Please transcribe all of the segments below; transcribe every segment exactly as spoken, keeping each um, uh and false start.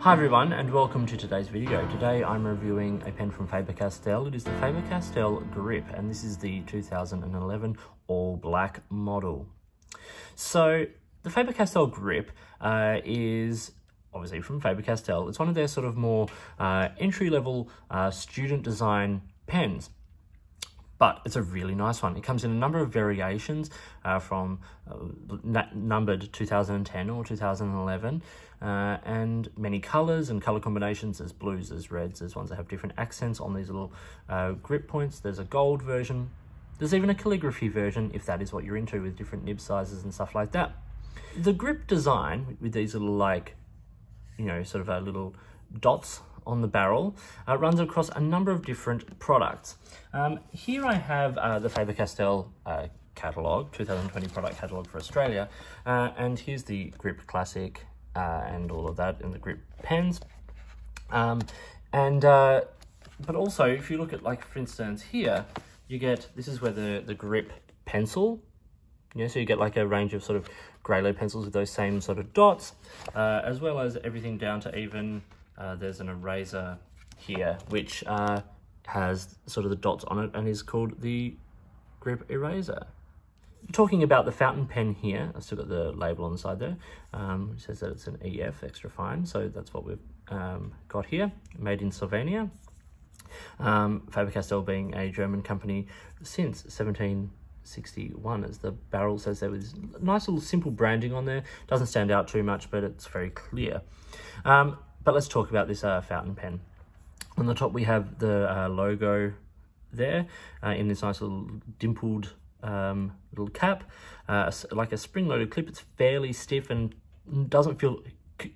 Hi everyone and welcome to today's video. Today I'm reviewing a pen from Faber-Castell. It is the Faber-Castell Grip and this is the two thousand eleven all black model. So the Faber-Castell Grip uh, is obviously from Faber-Castell. It's one of their sort of more uh, entry-level uh, student design pens. But it's a really nice one. It comes in a number of variations uh, from uh, numbered two thousand ten or two thousand eleven, uh, and many colours and colour combinations. There's blues, there's reds, there's ones that have different accents on these little uh, grip points. There's a gold version. There's even a calligraphy version, if that is what you're into, with different nib sizes and stuff like that. The grip design, with these little, like, you know, sort of uh, little dots on the barrel, uh, runs across a number of different products. Um, here I have uh, the Faber-Castell uh, catalogue, two thousand twenty product catalogue for Australia, uh, and here's the Grip Classic uh, and all of that, and the Grip pens. Um, and uh, but also, if you look at, like, for instance here, you get, this is where the, the Grip pencil, you know, so you get like a range of sort of Graylow pencils with those same sort of dots, uh, as well as everything down to even Uh, there's an eraser here, which uh, has sort of the dots on it and is called the Grip Eraser. Talking about the fountain pen here, I've still got the label on the side there, um, which says that it's an E F, extra fine, so that's what we've um, got here, made in Slovenia. Um, Faber-Castell being a German company since seventeen sixty-one, as the barrel says there, with nice little simple branding on there. Doesn't stand out too much, but it's very clear. Um, But let's talk about this uh, fountain pen. On the top we have the uh, logo there uh, in this nice little dimpled um, little cap, uh, like a spring-loaded clip. It's fairly stiff and doesn't feel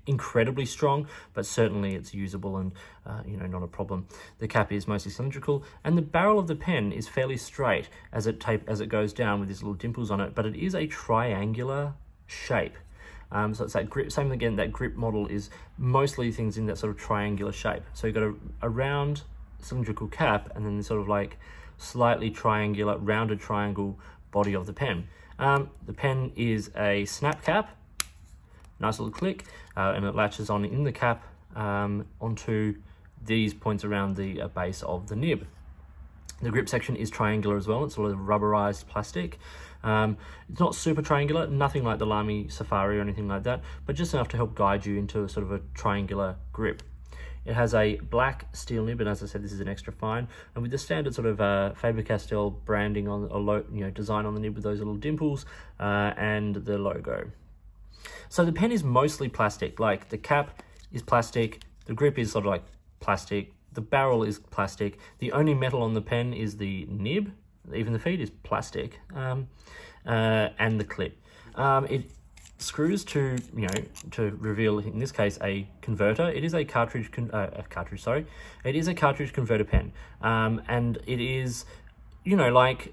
incredibly strong, but certainly it's usable and uh, you know, not a problem. The cap is mostly cylindrical, and the barrel of the pen is fairly straight as it tape as it goes down with these little dimples on it. But it is a triangular shape. Um, so it's that grip, same again, that grip model is mostly things in that sort of triangular shape. So you've got a, a round cylindrical cap and then the sort of like slightly triangular, rounded triangle body of the pen. Um, the pen is a snap cap, nice little click, uh, and it latches on in the cap um, onto these points around the uh, base of the nib. The grip section is triangular as well. It's sort of rubberized plastic. Um, it's not super triangular, nothing like the Lamy Safari or anything like that, but just enough to help guide you into a sort of a triangular grip. It has a black steel nib, and as I said, this is an extra fine, and with the standard sort of uh, Faber-Castell branding on a low, you know, design on the nib with those little dimples uh, and the logo. So the pen is mostly plastic. Like, the cap is plastic, the grip is sort of like plastic. The barrel is plastic. The only metal on the pen is the nib. Even the feed is plastic, um, uh, and the clip. Um, it screws to, you know, to reveal, in this case, a converter. It is a cartridge, con uh, a cartridge, sorry. It is a cartridge converter pen. Um, and it is, you know, like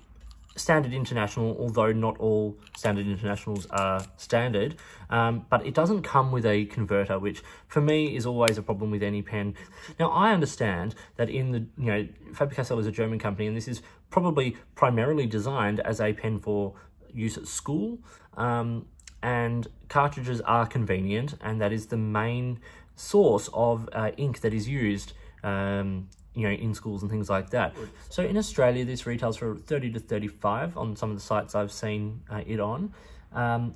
standard international, although not all standard internationals are standard, um, but it doesn't come with a converter, which for me is always a problem with any pen. Now, I understand that in the, you know, Faber-Castell is a German company, and this is probably primarily designed as a pen for use at school, um, and cartridges are convenient, and that is the main source of uh, ink that is used um, you know, in schools and things like that. So in Australia, this retails for thirty to thirty-five on some of the sites I've seen uh, it on. Um,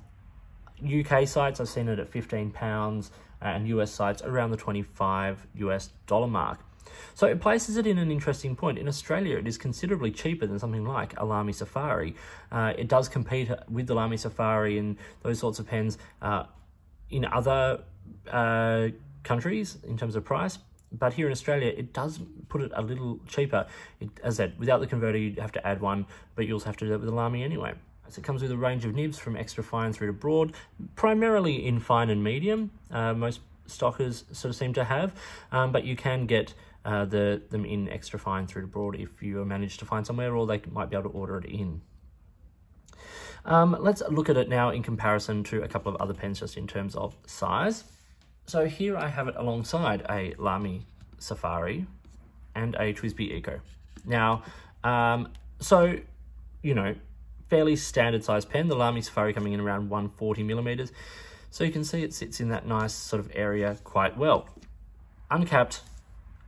U K sites, I've seen it at fifteen pounds, and U S sites around the twenty-five US dollar mark. So it places it in an interesting point. In Australia, it is considerably cheaper than something like a Lamy Safari. Uh, it does compete with the Lamy Safari and those sorts of pens uh, in other uh, countries in terms of price. But here in Australia, it does put it a little cheaper. It, as I said, without the converter, you'd have to add one, but you also have to do that with a Lamy anyway. So it comes with a range of nibs from extra fine through to broad, primarily in fine and medium. Uh, most stockers sort of seem to have, um, but you can get uh, the them in extra fine through to broad if you manage to find somewhere, or they might be able to order it in. Um, let's look at it now in comparison to a couple of other pens, just in terms of size. So here I have it alongside a Lamy Safari and a Twisby Eco. Now, um, so, you know, fairly standard size pen, the Lamy Safari coming in around one forty millimeters. So you can see it sits in that nice sort of area quite well. Uncapped,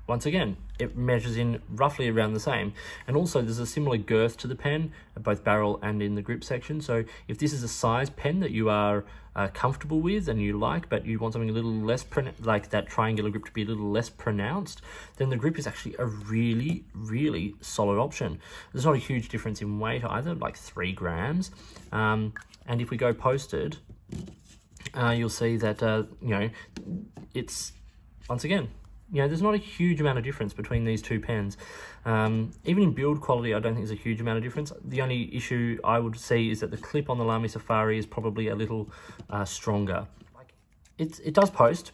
once again, it measures in roughly around the same. And also there's a similar girth to the pen at both barrel and in the grip section. So if this is a size pen that you are uh, comfortable with and you like, but you want something a little less, like that triangular grip to be a little less pronounced, then the grip is actually a really, really solid option. There's not a huge difference in weight either, like three grams. Um, and if we go posted, uh, you'll see that, uh, you know, it's, once again, you know, there's not a huge amount of difference between these two pens. Um, even in build quality, I don't think there's a huge amount of difference. The only issue I would see is that the clip on the Lamy Safari is probably a little uh, stronger. It's, it does post,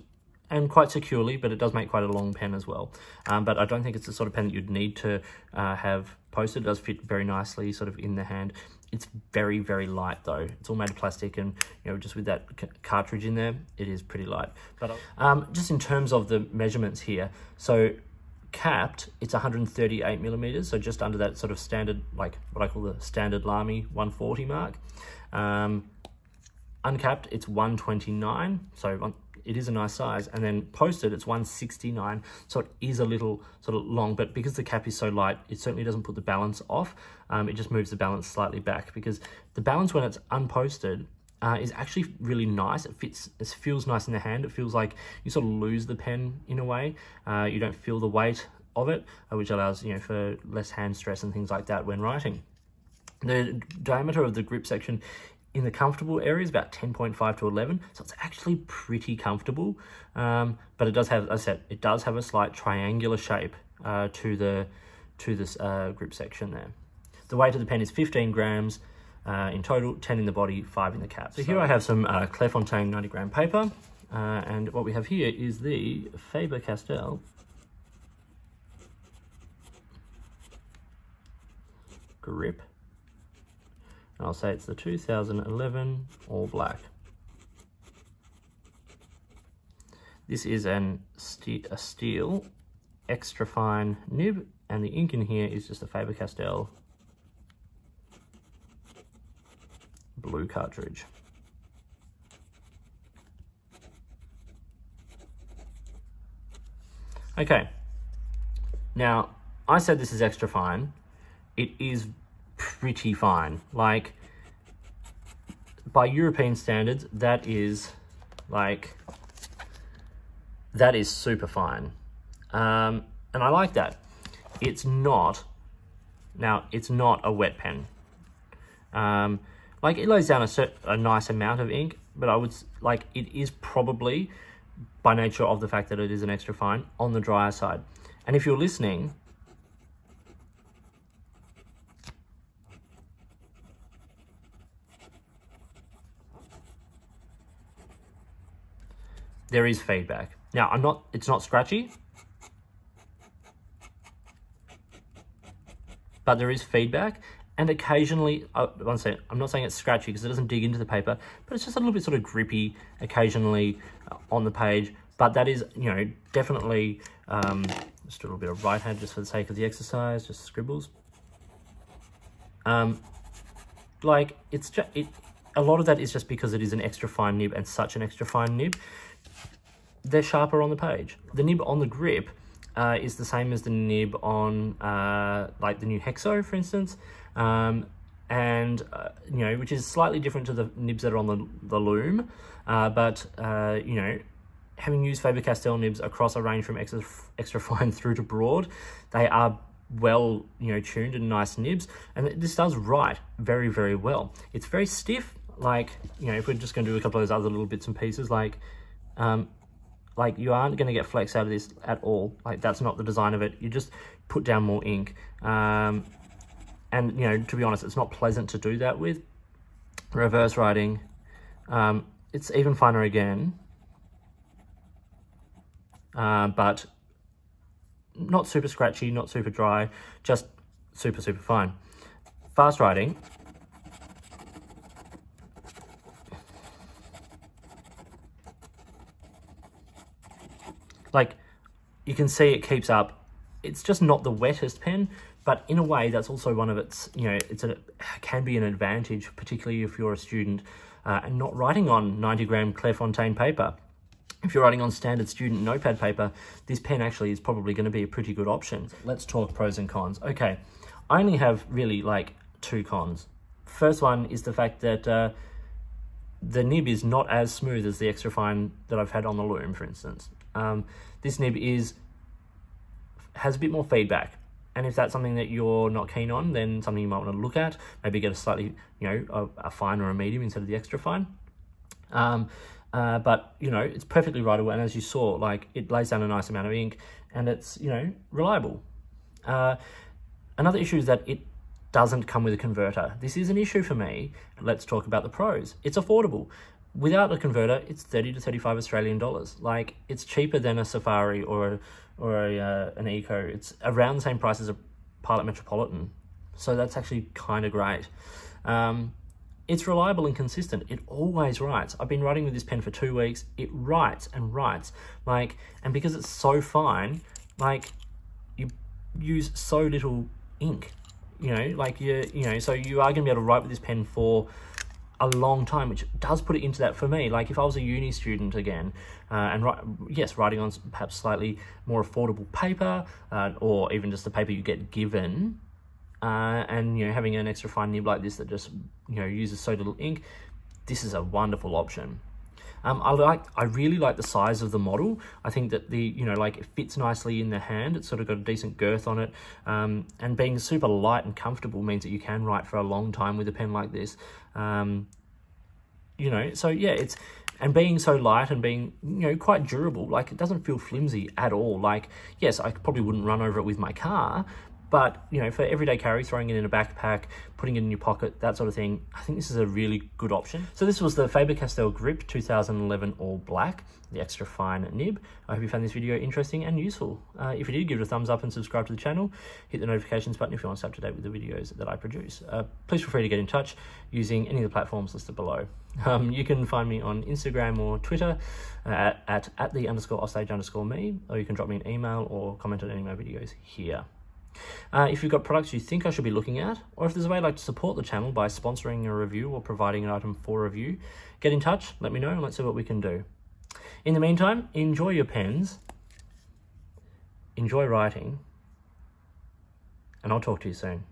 and quite securely, but it does make quite a long pen as well. Um, but I don't think it's the sort of pen that you'd need to uh, have posted. It does fit very nicely sort of in the hand. It's very, very light though. It's all made of plastic, and you know, just with that cartridge in there, it is pretty light. But um, just in terms of the measurements here, so capped, it's one hundred thirty-eight millimeters, so just under that sort of standard, like what I call the standard Lamy one forty mark. Um, uncapped, it's one twenty-nine, so on, it is a nice size. And then posted, it's one sixty-nine, so it is a little sort of long, but because the cap is so light, it certainly doesn't put the balance off. Um, it just moves the balance slightly back, because the balance when it's unposted uh, is actually really nice. It fits, it feels nice in the hand. It feels like you sort of lose the pen in a way. Uh, you don't feel the weight of it, which allows, you know, for less hand stress and things like that when writing. The diameter of the grip section in the comfortable area is about ten point five to eleven, so it's actually pretty comfortable. Um, but it does have, as I said, it does have a slight triangular shape uh, to the to this uh, grip section there. The weight of the pen is fifteen grams uh, in total, ten in the body, five in the cap. So, so here I have some uh, Clairefontaine ninety gram paper, uh, and what we have here is the Faber-Castell Grip. And I'll say it's the two thousand eleven all black. This is an st a steel extra fine nib, and the ink in here is just a Faber-Castell blue cartridge. Okay, now I said this is extra fine. It is pretty fine. Like, by European standards, that is like, that is super fine. Um, and I like that. It's not, now it's not a wet pen. Um, like, it lays down a, cert, a nice amount of ink, but I would, like, it is probably, by nature of the fact that it is an extra fine, on the drier side. And if you're listening, there is feedback. Now, I'm not, it's not scratchy, but there is feedback. And occasionally, uh, one second, I'm not saying it's scratchy because it doesn't dig into the paper, but it's just a little bit sort of grippy occasionally uh, on the page. But that is, you know, definitely, um, just a little bit of right hand just for the sake of the exercise, just scribbles. Um, like, it's just, it, a lot of that is just because it is an extra fine nib, and such an extra fine nib, they're sharper on the page. The nib on the grip uh, is the same as the nib on uh, like the new Hexo, for instance, um, and uh, you know, which is slightly different to the nibs that are on the, the Loom, uh, but uh, you know, having used Faber-Castell nibs across a range from extra, extra fine through to broad, they are well, you know, tuned and nice nibs, and this does write very, very well. It's very stiff. Like, you know, if we're just going to do a couple of those other little bits and pieces, like, um, like you aren't going to get flex out of this at all. Like, that's not the design of it. You just put down more ink. Um, and, you know, to be honest, it's not pleasant to do that with. Reverse writing, um, it's even finer again, uh, but not super scratchy, not super dry, just super, super fine. Fast writing, like, you can see it keeps up. It's just not the wettest pen, but in a way that's also one of its, you know, it's a, can be an advantage, particularly if you're a student uh, and not writing on ninety gram Clairefontaine paper. If you're writing on standard student notepad paper, this pen actually is probably going to be a pretty good option. Let's talk pros and cons. Okay, I only have really like two cons. First one is the fact that uh, the nib is not as smooth as the extra fine that I've had on the loom, for instance. Um, this nib is has a bit more feedback. And if that's something that you're not keen on, then something you might want to look at, maybe get a slightly, you know, a, a fine or a medium instead of the extra fine. Um, uh, but, you know, it's perfectly writable. And as you saw, like, it lays down a nice amount of ink and it's, you know, reliable. Uh, another issue is that it doesn't come with a converter. This is an issue for me. Let's talk about the pros. It's affordable. Without a converter, it's thirty to thirty-five Australian dollars. Like, it's cheaper than a Safari or a, or a, uh, an Eco. It's around the same price as a Pilot Metropolitan. So that's actually kind of great. Um, it's reliable and consistent. It always writes. I've been writing with this pen for two weeks. It writes and writes. Like, and because it's so fine, like, you use so little ink, you know, like, you you know, so you are gonna be able to write with this pen for a long time, which does put it into that for me. Like, if I was a uni student again, uh, and yes, writing on perhaps slightly more affordable paper, uh, or even just the paper you get given, uh, and, you know, having an extra fine nib like this that just, you know, uses so little ink, this is a wonderful option. Um, I like, I really like the size of the model. I think that the, you know, like, it fits nicely in the hand. It's sort of got a decent girth on it. Um, and being super light and comfortable means that you can write for a long time with a pen like this. Um, you know, so yeah, it's, and being so light and being, you know, quite durable, like, it doesn't feel flimsy at all. Like, yes, I probably wouldn't run over it with my car, but, you know, for everyday carry, throwing it in a backpack, putting it in your pocket, that sort of thing, I think this is a really good option. So this was the Faber-Castell Grip two thousand eleven All Black, the extra fine nib. I hope you found this video interesting and useful. Uh, if you did, give it a thumbs up and subscribe to the channel. Hit the notifications button if you want to stay up to date with the videos that I produce. Uh, please feel free to get in touch using any of the platforms listed below. Um, you can find me on Instagram or Twitter at, at, at the underscore offstage underscore me, or you can drop me an email or comment on any of my videos here. Uh, if you've got products you think I should be looking at, or if there's a way you'd like to support the channel by sponsoring a review or providing an item for review, get in touch, let me know, and let's see what we can do. In the meantime, enjoy your pens, enjoy writing, and I'll talk to you soon.